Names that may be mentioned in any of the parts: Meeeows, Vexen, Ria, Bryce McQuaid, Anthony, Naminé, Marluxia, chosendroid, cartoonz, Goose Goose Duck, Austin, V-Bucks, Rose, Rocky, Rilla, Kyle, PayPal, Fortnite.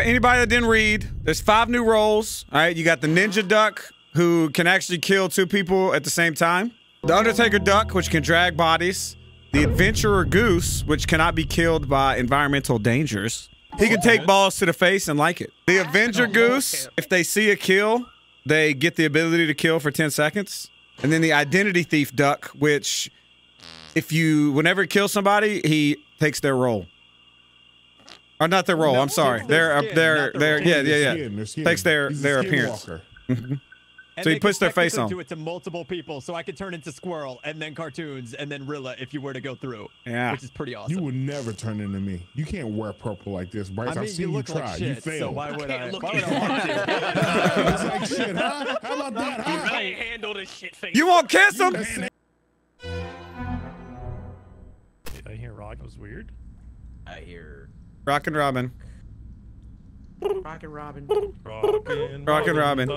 Anybody that didn't read, there's 5 new roles. All right, you got the Ninja Duck, who can actually kill 2 people at the same time. The Undertaker Duck, which can drag bodies. The Adventurer Goose, which cannot be killed by environmental dangers. He can take balls to the face and like it. The Avenger Goose, if they see a kill, they get the ability to kill for 10 seconds. And then the Identity Thief Duck, which if you, whenever it kills somebody, he takes their role. Or not their role, no, I'm sorry. Their skin. Takes their appearance. So he puts their face on. Do it to multiple people, so I could turn into Squirrel, and then Cartoonz, and then Rilla if you were to go through. Yeah. Which is pretty awesome. You would never turn into me. You can't wear purple like this, Bryce. I mean, I've seen you try. Like shit, you failed. So why would I? Look why would I want to? It's like shit, huh? How about that, huh? You can't handle this shit face. You won't kiss him? Did I hear Rock? It was weird. I hear... Rock and Robin. Rockin' Robin. Rockin' Robin.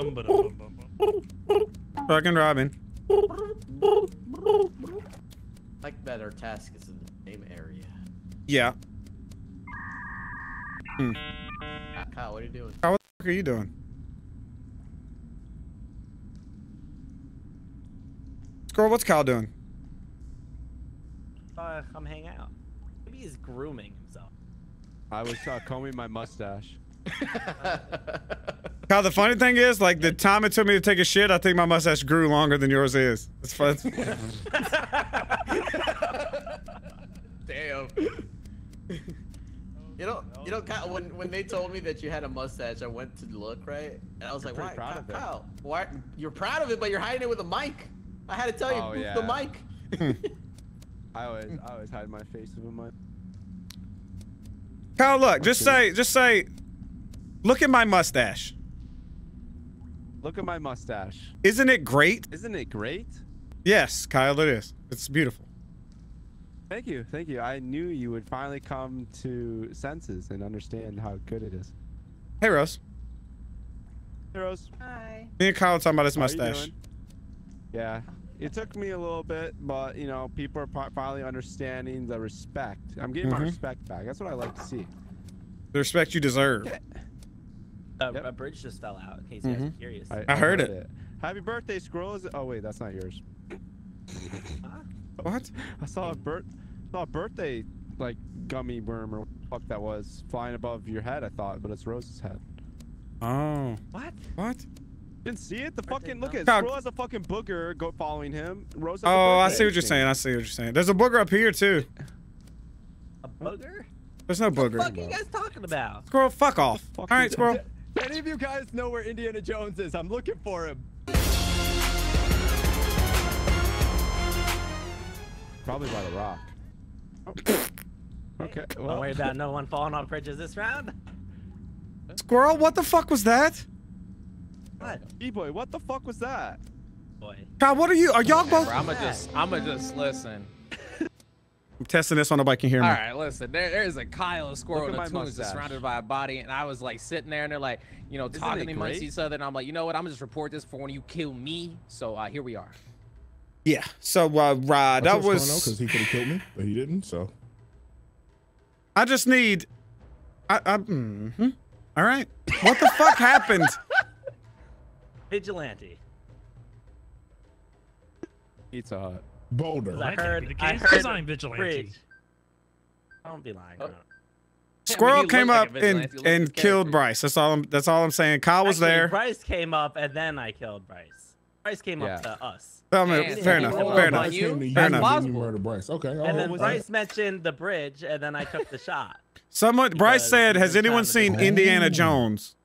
Rockin' Robin. I like that our task is in the same area. Yeah. Hmm. Kyle, what are you doing? Kyle, what the fuck are you doing? Squirrel, what's Kyle doing? I'm hanging out. Maybe he's grooming himself. I was combing my mustache. Kyle, the funny thing is, like, the time it took me to take a shit, I think my mustache grew longer than yours is. It's fun. Damn. You know, Kyle, when they told me that you had a mustache, I went to look, right? And I was like, why, Kyle? Why? You're proud of it, but you're hiding it with a mic. I had to tell you, yeah. The mic. I always hide my face with a mic. Kyle, look, just say, look at my mustache. Look at my mustache. Isn't it great? Isn't it great? Yes, Kyle, it is. It's beautiful. Thank you, thank you. I knew you would finally come to senses and understand how good it is. Hey, Rose. Hey, Rose. Hi. Me and Kyle are talking about his mustache. Yeah, it took me a little bit, but you know, people are finally understanding the respect. I'm getting my respect back. That's what I like to see. The respect you deserve. Yep. A bridge just fell out, in case you guys are curious. I heard it. Happy birthday, Squirrel. Oh, wait, that's not yours. Huh? What? I saw a birthday, like, gummy worm or what the fuck that was flying above your head, I thought, but it's Rose's head. Oh. What? What? Didn't see it? The fucking, look at it. Squirrel has a fucking booger following him. Rose has a I see what you're saying. I see what you're saying. There's a booger up here, too. A booger? There's no booger. What the fuck are you guys talking about? Squirrel, fuck off. All right, Squirrel. Do any of you guys know where Indiana Jones is? I'm looking for him. Probably by the rock. Oh. Okay. Well. Don't worry about no one falling off bridges this round. Squirrel, what the fuck was that? What? E-boy, what the fuck was that? Boy. Kyle, what are you? Are y'all both? I'ma just listen. I'm testing this on nobody can hear me. All right, listen. There's a Kyle, a Squirrel, and a Toon surrounded by a body, and I was like sitting there, and they're like, you know, talking amongst each other, and I'm like, you know what? I'm gonna just report this for when you kill me. So here we are. Yeah. So that was. Because he could have killed me, but he didn't. So. I just need. All right. What the fuck happened? Vigilante. Pizza Hut. Boulder. I heard I'm vigilante. Don't be lying. Oh. Squirrel came up like and killed Bryce. That's all I'm saying. Kyle was there. Bryce came up and then I killed Bryce. Bryce came up to us. I mean, fair enough. Fair enough. Fair enough. Okay. And then Bryce mentioned the bridge and then I took the shot. Bryce said, "Has anyone seen Indiana Jones?"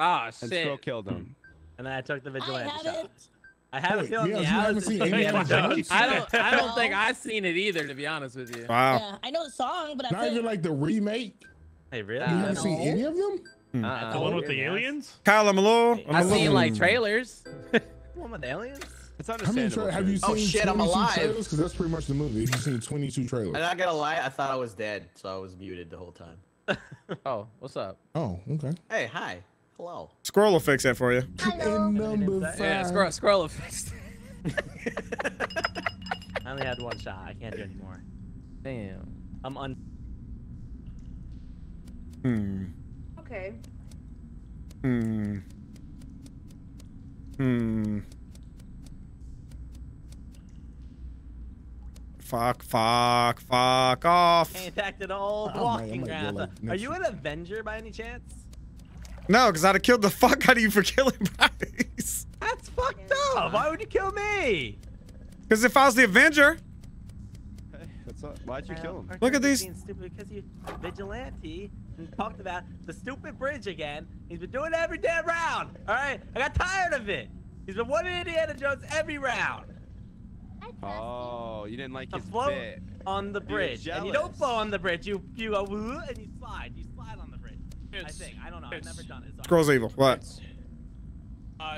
Ah, shit. And Squirrel killed him. And then I took the vigilante shot. I have a feeling I don't think I've seen it either, to be honest with you. Wow. Yeah, I know the song, but I not even like the remake. Hey, really? You haven't seen any of them? The one with the aliens? Kyle, I've seen like trailers. The one with aliens? It's understandable. Have you seen I'm alive. Trailers? Because that's pretty much the movie. You've seen 22 trailers. I'm not gonna lie, I thought I was dead, so I was muted the whole time. Oh, what's up? Oh, okay. Hey, hi. Hello. Squirrel will fix that for you. Number 5. Yeah, Squirrel will fix that. I only had one shot. I can't do anymore. Damn. I'm on. Hmm. Okay. Okay. Hmm. Hmm. Fuck off. I attacked all blocking ground. Are you an Avenger by any chance? No, because I'd have killed the fuck out of you for killing Bryce. That's fucked up. Why would you kill me? Because if I was the Avenger. Hey, what's up? Why'd you kill him? Look at these. Stupid because you vigilante and talked about the stupid bridge again. He's been doing it every damn round. All right, I got tired of it. He's been one Indiana Jones every round. Oh, you didn't like his bit on the bridge. And you don't flow on the bridge. You go woo and you slide. You slide on the bridge. I think. I don't know. I've never done it. Squirrel's evil. What?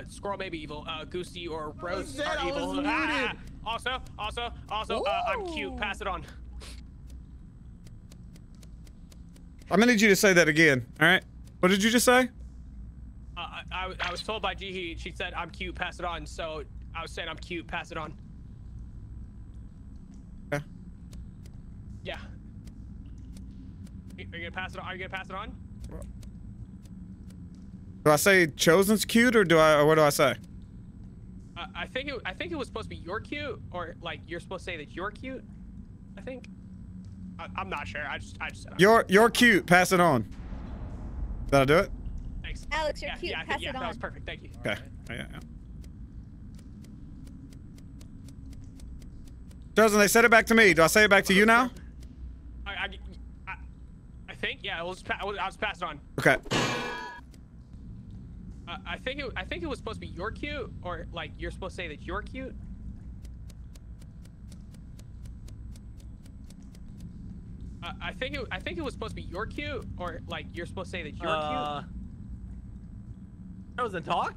Squirrel may be evil. Goosey or Rose are evil. Ah, also, I'm cute. Pass it on. I'm gonna need you to say that again. All right. What did you just say? I was told by Jihi. She said I'm cute. Pass it on. So I was saying I'm cute. Pass it on. Yeah. Yeah. Are you gonna pass it on? Are you gonna pass it on? Do I say Chosen's cute or do I? Or what do I say? I think it was supposed to be you're cute, or like you're supposed to say that you're cute. I think. I'm not sure. I just said you're cute. Pass it on. Did I do it? Thanks, Alex. You're cute. Pass it on. That was perfect. Thank you. Okay. Right. Yeah. Chosen, they said it back to me. Do I say it back to you now? I think We'll just pass it on. Okay. I think it was supposed to be you're cute, or like you're supposed to say that you're cute. I think it was supposed to be you're cute, or like you're supposed to say that you're cute. That was a talk.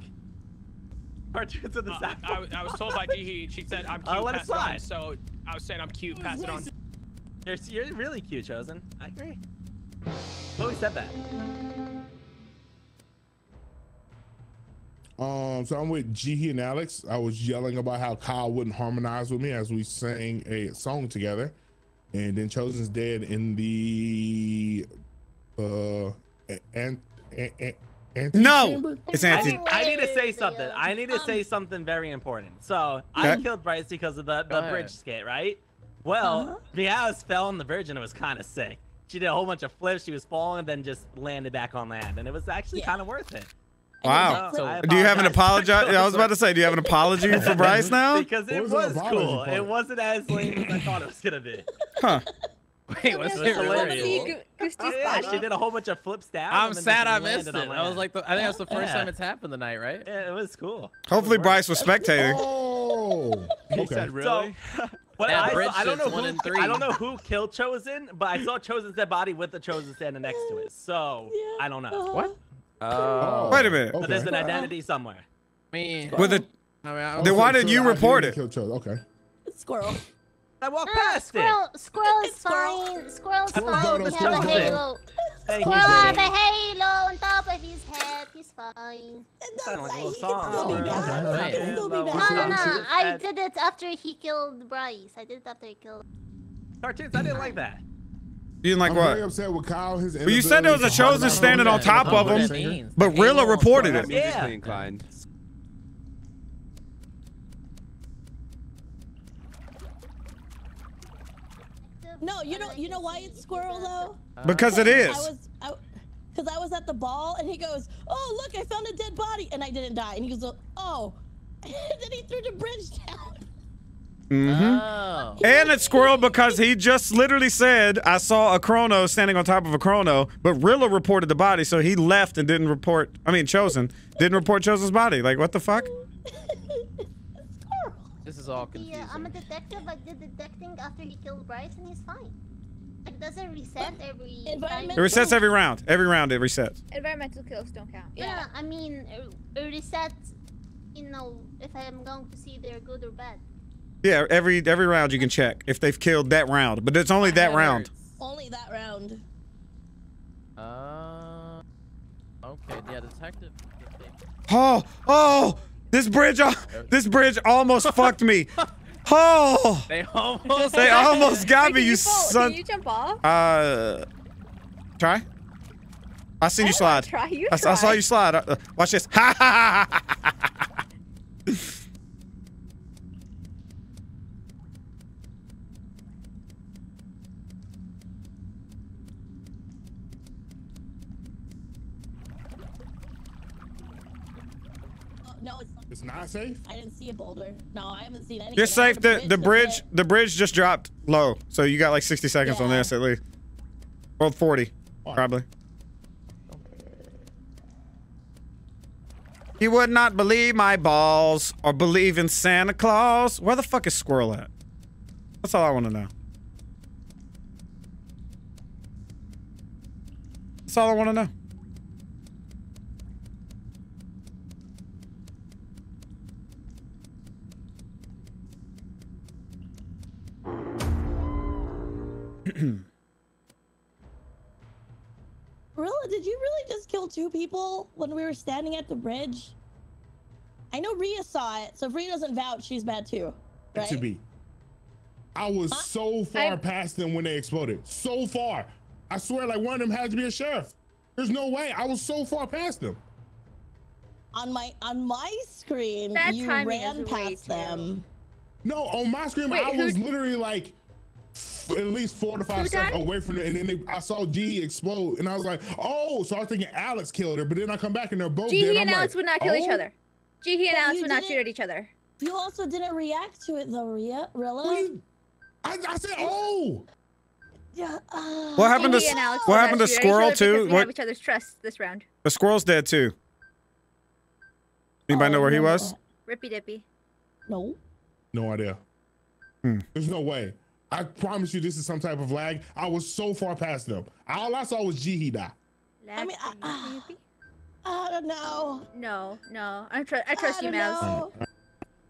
Cartoonz of the South. I was told by Jihi. She said I'm cute. Pass it on. So I was saying I'm cute. Pass it on. You're really cute, Chosen. I agree. Chloe said that. So I'm with Jihi and Alex. I was yelling about how Kyle wouldn't harmonize with me as we sang a song together, and then Chosen's dead in the Anthony chamber? It's Anthony. I need to say something. I need to say something very important. So I killed Bryce because of the bridge skit, right? Well, Meeeows fell on the bridge and it was kind of sick. She did a whole bunch of flips. She was falling and then just landed back on land, and it was actually kind of worth it. Wow. So do you have an apology? I was about to say, do you have an apology for Bryce now? Because it was cool. It wasn't as lame as I thought it was gonna be. Huh? Wait, what's hilarious? She did a whole bunch of flips down. I'm sad I missed it. I was like, I think that's the first time it's happened tonight, right? Yeah, it was cool. Hopefully, Bryce was spectating. Oh. He said really. But I don't know who killed Chosen, but I saw Chosen's dead body with the Chosen standing next to it. So I don't know. What? Oh. Wait a minute. Okay. So there's an identity somewhere. With a, then why did you report it? Okay. Squirrel. I walked past it. Squirrel is fine. Squirrel's fine. He has a halo. Squirrel has a halo on top of his head. He's fine. No, I did it after he killed Bryce. I did it after he killed. Cartoonz, I didn't like that. You didn't like what? Really upset with Kyle, but you said there was a Chosen standing on top of him, but Rilla reported it. Yeah. Inclined. No, you know why it's Squirrel though? Because it is. Because I was at the ball and he goes, "Oh look, I found a dead body," and I didn't die, and he goes, "Oh," and then he threw the bridge down. Mm-hmm. Oh. And it's Squirrel because he just literally said, "I saw a chrono standing on top of a chrono," but Rilla reported the body, so he left and didn't report. I mean, Chosen didn't report Chosen's body. Like, what the fuck? Squirrel. This is all confusing. Yeah, I'm a detective. I did detecting after he killed Bryce, and he's fine. It doesn't reset every. It resets every round. Every round it resets. Environmental kills don't count. Yeah, I mean, it resets. You know, if I am going to see they're good or bad. Yeah, every round you can check if they've killed that round, but it's only that round. Only that round. Okay, yeah, detective. Oh, this bridge almost fucked me. Oh, they almost got me. You son. Can you jump off? Try. I seen you slide. Try. You I saw you slide. Watch this. Ha ha ha ha. It's not safe. I didn't see a boulder. No, I haven't seen anything. You're safe. The bridge just dropped low, so you got like 60 seconds on this at least. Well, 40 probably. He would not believe my balls or believe in Santa Claus. Where the fuck is Squirrel at? That's all I want to know. That's all I want to know. Rilla, did you really just kill two people when we were standing at the bridge? I know Ria saw it, so if Ria doesn't vouch, she's bad too, right? To be. I was so far past them when they exploded. So far. I swear, like, one of them had to be a sheriff. There's no way. I was so far past them. On my screen, that you ran past them. No, on my screen, wait, I was literally like at least 4 to 5 seconds away from it, and then I saw G explode, and I was like, oh, so I was thinking Alex killed her, but then I come back and they're both dead. G and Alex would not kill each other. G and Alex would not shoot at each other. You also didn't react to it though, Rilla. I said, oh. Yeah. What happened to Squirrel too? We have each other's trust this round. The Squirrel's dead too. Anybody know where he was? Rippy Dippy. No. No idea. There's no way. I promise you, this is some type of lag. I was so far past them. All I saw was G die. I mean, I don't know. No, no. I trust you, Meeeows. All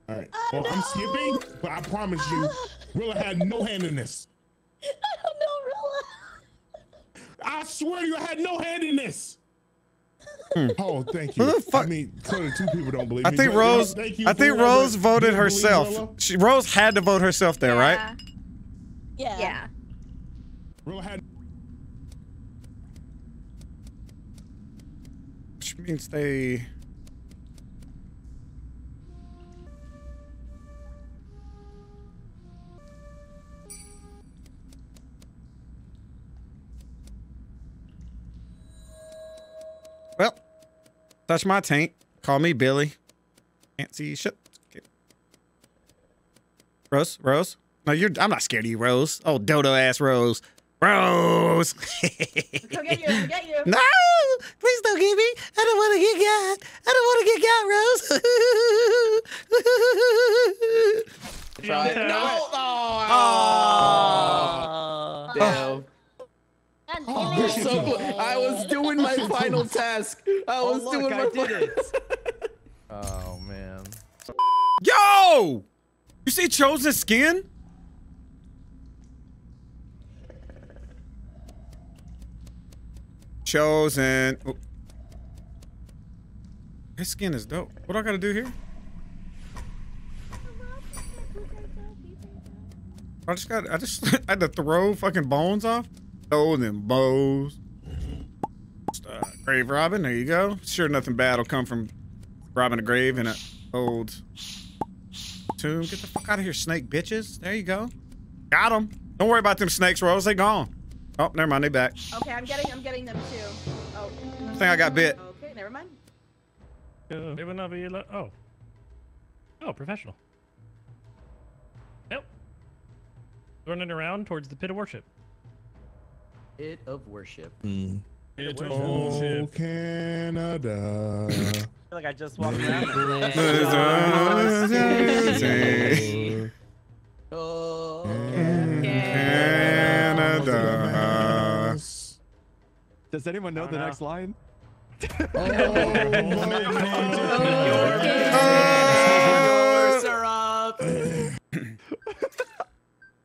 right. Well, I'm skipping, but I promise you, Rilla had no hand in this. I don't know, Rilla. I swear to you, I had no hand in this. Oh, thank you. The fuck? I mean, clearly two people don't believe me. I think Rose voted herself. Rose had to vote herself there, right? Yeah. Which means they. Well, touch my taint. Call me Billy. Can't see shit. Okay. Rose. No, I'm not scared of you, Rose. Oh, dodo-ass Rose. Rose! Don't get you. No! Please don't get me. I don't want to get got. I don't want to get got, Rose. Try it. No! Oh! Damn. Oh, so close. I was doing my final task. I did it. Oh, man. Yo! You see Chosen's skin? Chosen. Oh. His skin is dope. What do I gotta do here? I just had to throw fucking bones off. Throw them bows. Grave robbing, there you go. Sure, nothing bad will come from robbing a grave in an old tomb. Get the fuck out of here, snake bitches. There you go. Got them. Don't worry about them snakes, Rose. They gone. Oh, never mind. They back. Okay, I'm getting them too. Oh. I think I got bit. Okay, never mind. It would not be like, oh, professional. Nope. Running around towards the pit of worship. Pit of worship. Canada. I feel like I just walked around. Oh, Canada. Does anyone know the next line?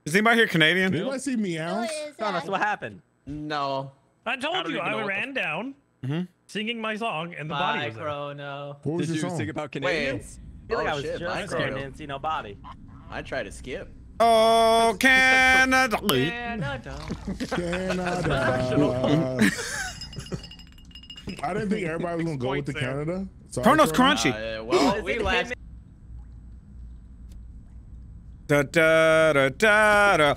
Is anybody here Canadian? Did I see Meeeows? Thomas, what happened? No. I told you, I ran down, singing my song, and the body was there. Did you sing about Canadians? I feel like I was just Canadians, you know, body. I tried to skip. Oh, Canada. Canada. I didn't think everybody was gonna go with the Canada. Chrono's crunchy. Well, we last. Da da da da da.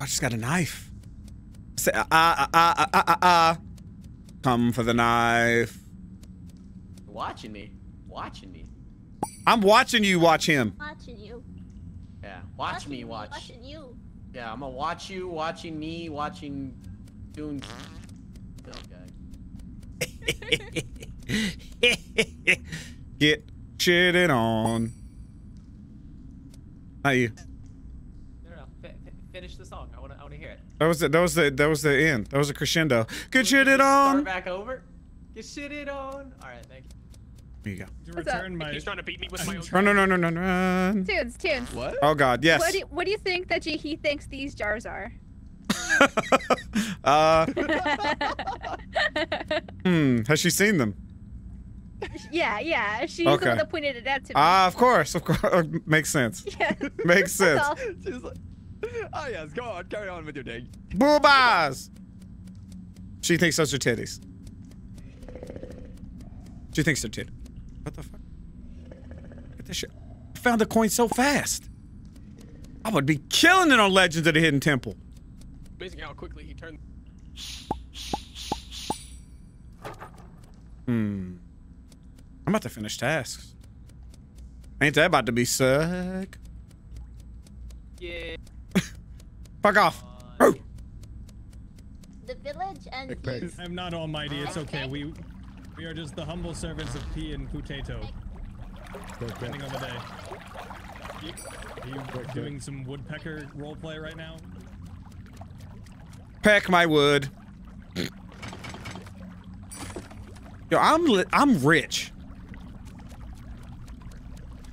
I just got a knife. Say come for the knife. Watching me. Watching me. I'm watching you watch him. Watching you. Yeah, watch me watch. Watching you. Yeah, I'm gonna watch you, watching me, watching doing okay. Get shitted on. Not you. No, no, no. Finish the song. I wanna hear it. That was the end. That was a crescendo. Get shitted on. Start back over. Get shitted on. All right, thank you. Here you go. He's trying to beat me with my own. No. Tunes. What? Oh God, yes. What do you think that he thinks these jars are? Has she seen them? Yeah. She's the one that pointed it out to me. Ah, of course. Makes sense. Yeah. Makes sense. She's like, oh yes, go on, carry on with your day. Boobas. She thinks those are titties. She thinks they're titties. What the fuck? Get this shit. I found the coin so fast. I would be killing it on Legends of the Hidden Temple. Basically, how quickly he turned. I'm about to finish tasks. Ain't that about to be sick? Yeah. Fuck off. The village and I'm not almighty. It's okay. We are just the humble servants of pea and potato. Depending on the day. Are you doing some woodpecker roleplay right now? Peck my wood. Yo, I'm rich.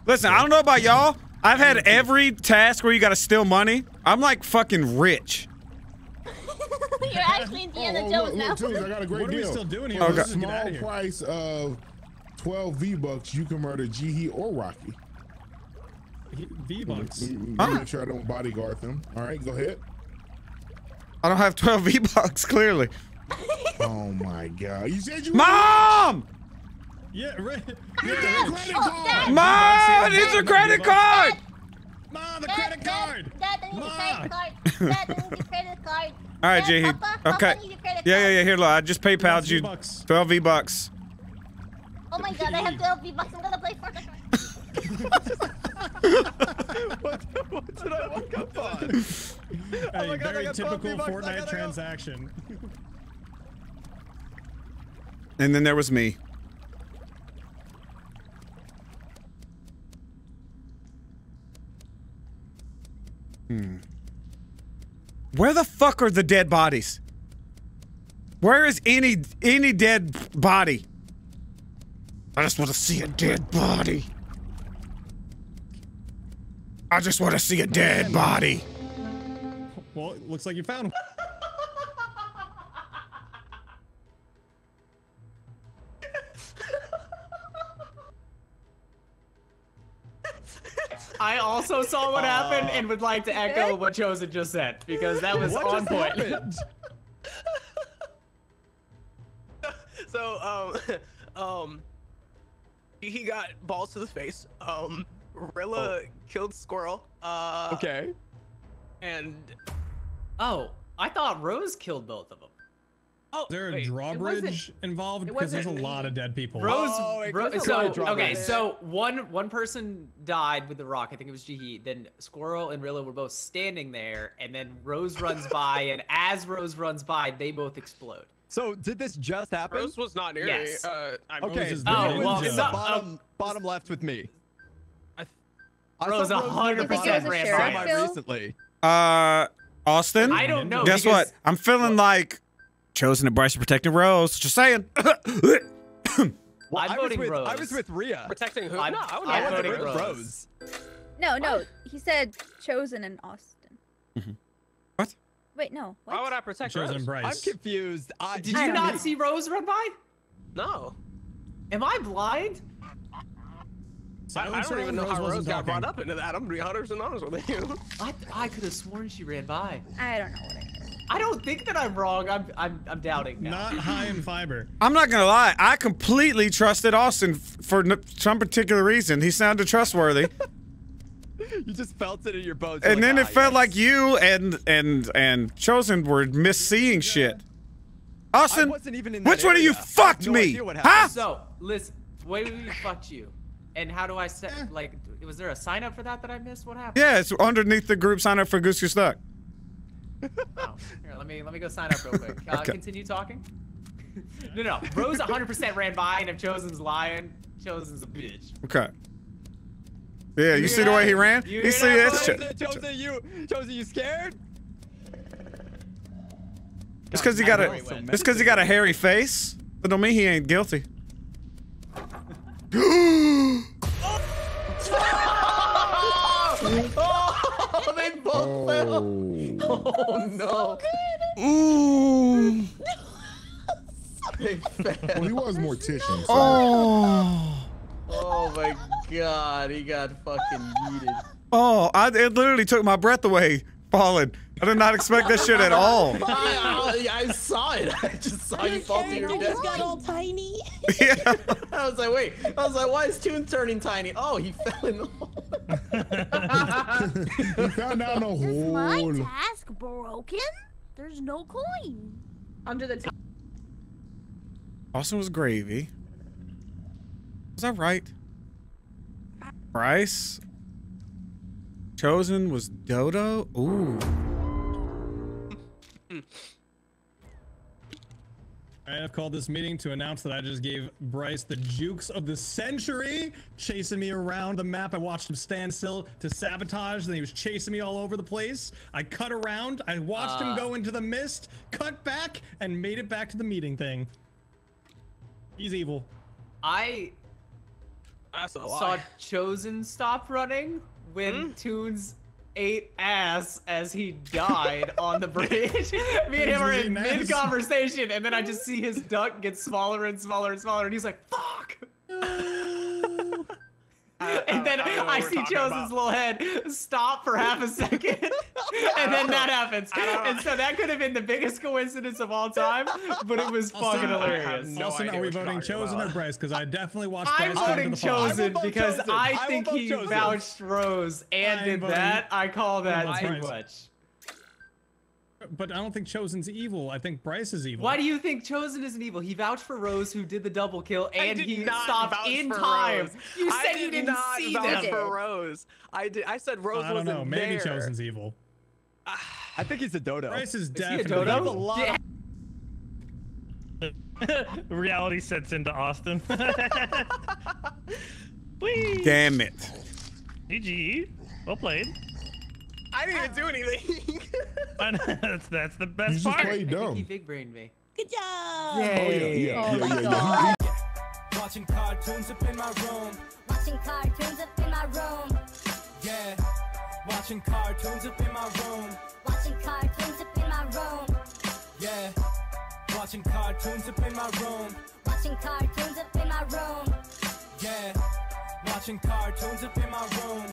Listen, I don't know about y'all. I've had every task where you gotta steal money. I'm like fucking rich. You're actually Indiana Jones now. Look, I got a great deal. What are we still doing here? Okay. Small price of 12 V-Bucks, you can murder Jeehee or Rocky. V-Bucks? Make sure I don't bodyguard them. All right, go ahead. I don't have 12 V-Bucks, clearly. Oh my God. You said you Mom! Yeah, right. Yeah, credit card. Mom, it's a credit card! Mom, the credit card! Dad, I need a credit card. Dad, I need a credit card. All right, Jeehee. Okay. Yeah. Here, look. I just PayPal'd you 12 V-Bucks. Oh my God, I have 12 V-Bucks. I'm gonna play Fortnite. What did I look up on? Hey, oh my God, very typical Fortnite transaction. And then there was me. Where the fuck are the dead bodies? Where is any dead body? I just want to see a dead body. I just want to see a dead body. Well, it looks like you found him. I also saw what happened and would like to echo what Chosen just said, because that was on point. So, he got balls to the face. Rilla killed Squirrel. Okay. And I thought Rose killed both of them. Oh, is there a drawbridge involved? Because there's a lot of dead people. Rose, so one person died with the rock. I think it was Jeehee. Then Squirrel and Rilla were both standing there, and then Rose runs by, and as Rose runs by, they both explode. So did this just happen? Rose was not near me. Okay. Bottom left with me. Rose 100% ran recently. Austin. I don't know. Guess what? I'm feeling like. Chosen and Bryce are protecting Rose. Just saying. I was with Ria. Protecting who? I'm voting Rose. No. He said Chosen and Austin. What? Wait, no. What? Why would I protect Rose? Bryce. I'm confused. Did you not see Rose run by? No. Am I blind? I don't even know how Rose got brought up into that. I'm 100% honest with you. I could have sworn she ran by. I don't know what I I don't think that I'm wrong. I'm doubting now. Not high in fiber. I'm not gonna lie. I completely trusted Austin for some particular reason. He sounded trustworthy. You just felt it in your bones. And like, then it felt like you and Chosen were misseeing shit. Austin, which one of you fucked me? Huh? So listen, wait, we fucked you. And how do I set? Like, was there a sign up for that that I missed? What happened? Yeah, it's underneath the group. Sign up for Goose Goose Duck. Oh, here, let me go sign up real quick. Okay. Continue talking. No, Rose 100% ran by, and if Chosen's lying, Chosen's a bitch. Okay. Yeah, you see the way he ran? You see that? Chosen, you scared? It's because he got a hairy face. But don't mean he ain't guilty. Oh, they both fell. Oh no. So ooh. They fell. Well, he was mortician. So. Oh. Oh my God, he got fucking yeeted. Oh, it literally took my breath away falling. I did not expect that shit at all. I saw it. I just saw you fall to your death. Just got all tiny. Yeah. I was like, wait. I was like, why is Toon turning tiny? Oh, he fell in the hole. He fell down the hole. Is my task broken? There's no coin. Under the top. Austin was gravy. Was I right? Bryce? Chosen was Dodo? Ooh. I have called this meeting to announce that I just gave Bryce the jukes of the century, chasing me around the map. I watched him stand still to sabotage, then he was chasing me all over the place. I cut around, I watched him go into the mist, cut back, and made it back to the meeting thing. He's evil. I saw Chosen stop running when Toonz ate ass as he died on the bridge. Me and him are in mid-conversation, and then I just see his duck get smaller and smaller and smaller, and he's like, fuck! And then I see Chosen's little head stop for half a second, and then that happens. And so that could have been the biggest coincidence of all time, but it was fucking hilarious. Nelson, are we voting Chosen or Bryce? Because I definitely watched Bryce. I'm voting Chosen because I think he vouched Rose and did that. I call that too much. But I don't think Chosen's evil. I think Bryce is evil. Why do you think Chosen isn't evil? He vouched for Rose, who did the double kill, and he stopped in time. Rose. You said you didn't see them. For Rose. I said Rose wasn't there. I don't know. Maybe Chosen's evil. I think he's a dodo. Bryce is definitely evil. Reality sets into Austin. Damn it. GG. Well played. I didn't even do anything. That's the best part. You just played dumb. He big brained me. Good job. Yay. Oh, yeah. Watching Cartoonz up in my room. Watching Cartoonz up in my room. Yeah. Watching Cartoonz up in my room. Watching Cartoonz up in my room. Yeah. Watching Cartoonz up in my room. Watching Cartoonz up in my room. Yeah. Watching Cartoonz up in my room.